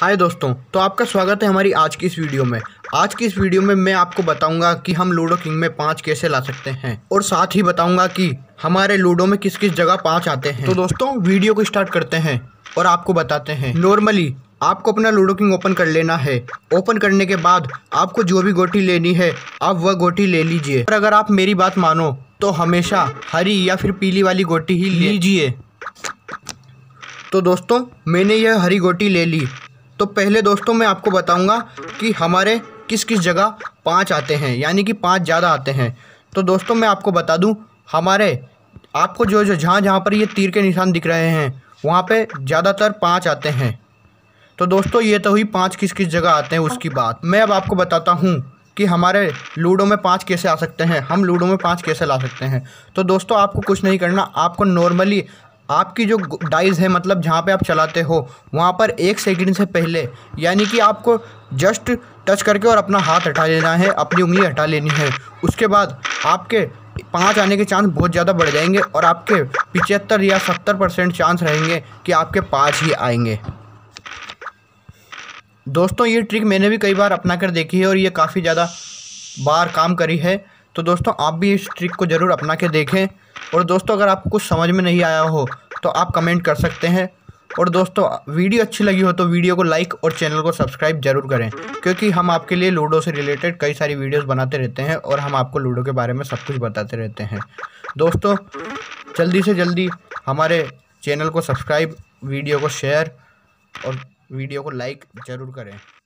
हाय दोस्तों, तो आपका स्वागत है हमारी आज की इस वीडियो में। आज की इस वीडियो में मैं आपको बताऊंगा कि हम लूडो किंग में 5 कैसे ला सकते हैं और साथ ही बताऊंगा कि हमारे लूडो में किस किस जगह 5 आते हैं। तो दोस्तों वीडियो को स्टार्ट करते हैं और आपको बताते हैं। नॉर्मली आपको अपना लूडो किंग ओपन कर लेना है। ओपन करने के बाद आपको जो भी गोटी लेनी है आप वह गोटी ले लीजिए, और अगर आप मेरी बात मानो तो हमेशा हरी या फिर पीली वाली गोटी ही लीजिए। तो दोस्तों मैंने यह हरी गोटी ले ली। तो पहले दोस्तों मैं आपको बताऊंगा कि हमारे किस किस जगह 5 आते हैं, यानी कि 5 ज़्यादा आते हैं। तो दोस्तों मैं आपको बता दूं, हमारे आपको जो जहाँ पर ये तीर के निशान दिख रहे हैं वहाँ पे ज़्यादातर 5 आते हैं। तो दोस्तों ये तो हुई 5 किस किस जगह आते हैं उसकी बात। मैं अब आपको बताता हूँ कि हमारे लूडो में 5 कैसे आ सकते हैं, हम लूडो में 5 कैसे ला सकते हैं। तो दोस्तों आपको कुछ नहीं करना, आपको नॉर्मली आपकी जो डाइस है, मतलब जहाँ पे आप चलाते हो वहाँ पर 1 सेकंड से पहले, यानी कि आपको जस्ट टच करके और अपना हाथ हटा लेना है, अपनी उंगली हटा लेनी है। उसके बाद आपके 5 आने के चांस बहुत ज़्यादा बढ़ जाएंगे और आपके 75 या 70% चांस रहेंगे कि आपके 5 ही आएंगे। दोस्तों ये ट्रिक मैंने भी कई बार अपना कर देखी है और ये काफ़ी ज़्यादा बार काम करी है। तो दोस्तों आप भी इस ट्रिक को ज़रूर अपना के देखें। और दोस्तों अगर आपको कुछ समझ में नहीं आया हो तो आप कमेंट कर सकते हैं। और दोस्तों वीडियो अच्छी लगी हो तो वीडियो को लाइक और चैनल को सब्सक्राइब ज़रूर करें, क्योंकि हम आपके लिए लूडो से रिलेटेड कई सारी वीडियोस बनाते रहते हैं और हम आपको लूडो के बारे में सब कुछ बताते रहते हैं। दोस्तों जल्दी से जल्दी हमारे चैनल को सब्सक्राइब, वीडियो को शेयर और वीडियो को लाइक ज़रूर करें।